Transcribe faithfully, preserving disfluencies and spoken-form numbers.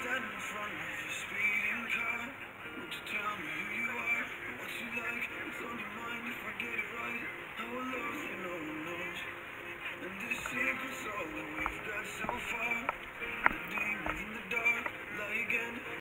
standing in front of me, speeding car. Won't you tell me who you are, what you like, what's on your mind? If I get it right, I will love you, no one knows. And this secret's all that we've got so far. The demons in the dark lie again.